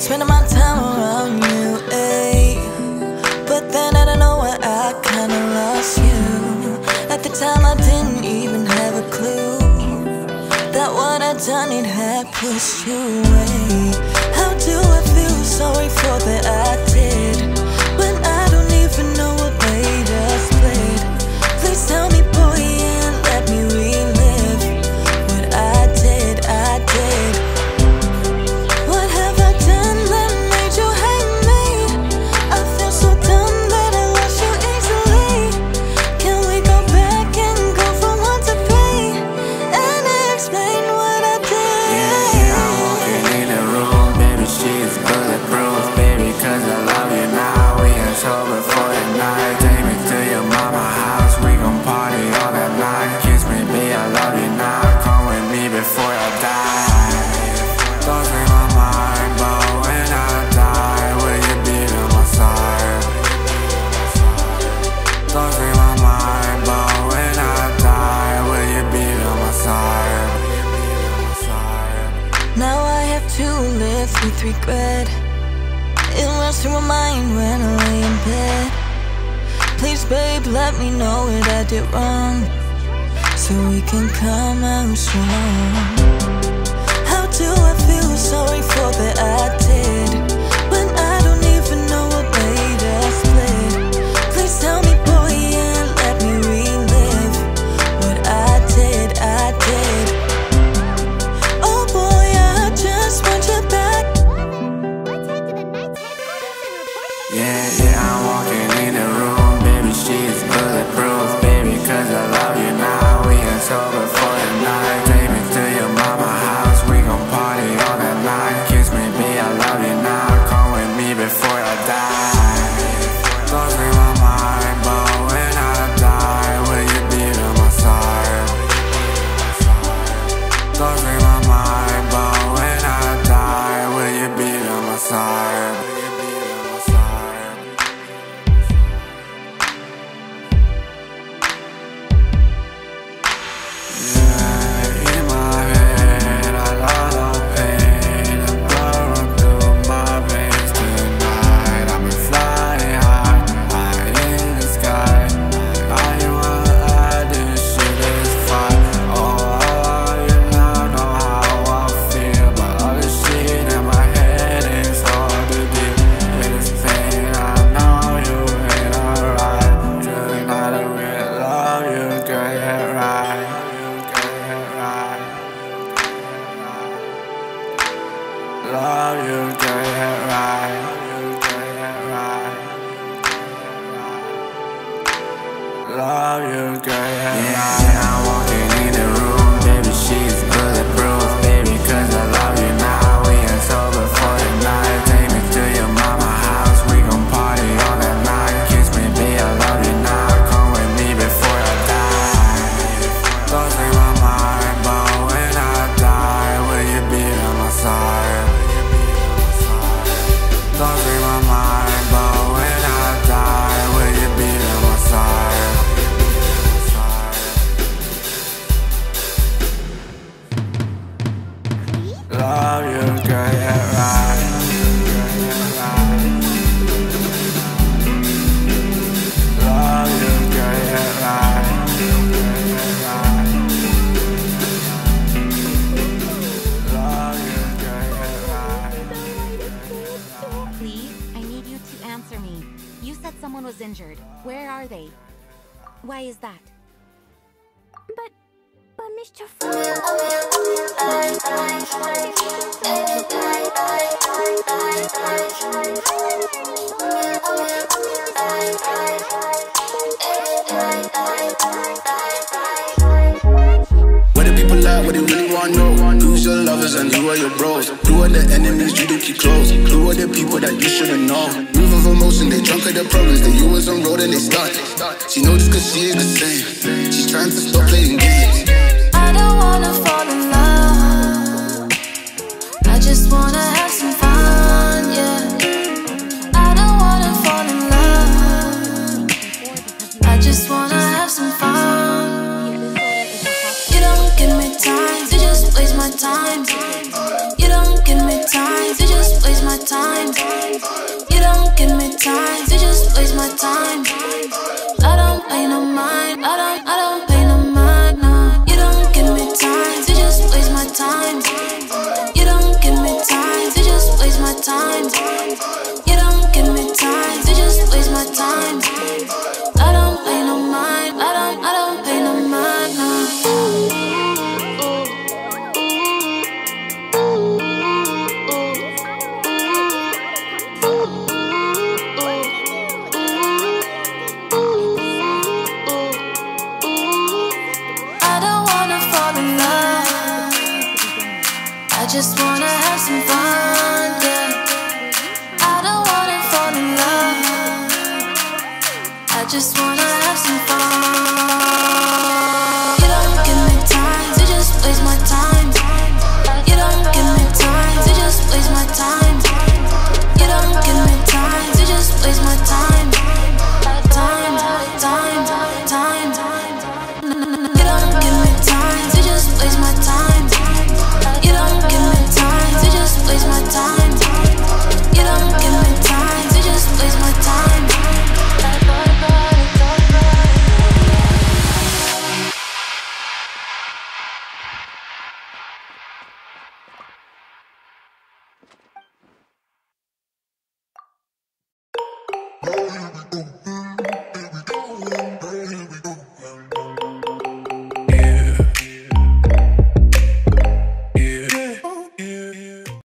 spending my time around you, ayy. But then I don't know why I kinda lost you. At the time I didn't even have a clue that what I'd done, it had pushed you away. How do I feel sorry for that I did, when I don't even know what they just played? Please tell me, boy, and let me relive what I did, I did. What have I done that made you hate me? I feel so dumb that I lost you easily. Can we go back and go from one to three, and explain what I did? Yeah, I'm walking in the room, baby, she's bulletproof. Baby, cause I love you now, we are sober for the night. Take me to your mama house, we gon' party all that night. Kiss me, baby, I love you now, come with me before I die. Don't break my mind, but when I die, will you be by my side? Don't break my mind, but when I die, will you be by my side? Now I have to live with regret. It runs through my mind when I lay in bed. Please, babe, let me know what I did wrong, so we can come out strong. How do I feel sorry for that I did, when I don't even know what they just played? Please tell me, boy, and let me relive what I did, I did. Oh boy, I just want you back. Yeah, I'm walking in the room, baby, she's bulletproof. Baby, cause I love you now, we ain't sober for the night. Take me to your mama house, we gon' party all that night. Kiss me, baby, I love you now, come with me before I die. Don't break my mind, but when I die, will you be by my side? Don't break my mind, but when I die, will you be by my side? You don't give me time to just waste my time. time. You don't give me time. You just waste my time. I don't pay no mind. I don't pay no mind. No. You don't give me time. You just waste my time. You don't give me time. You just waste my time. You don't give me time. You just waste my time. I don't pay no mind. I don't pay no mind. No. I just wanna have some fun, yeah. I don't wanna fall in love. I just wanna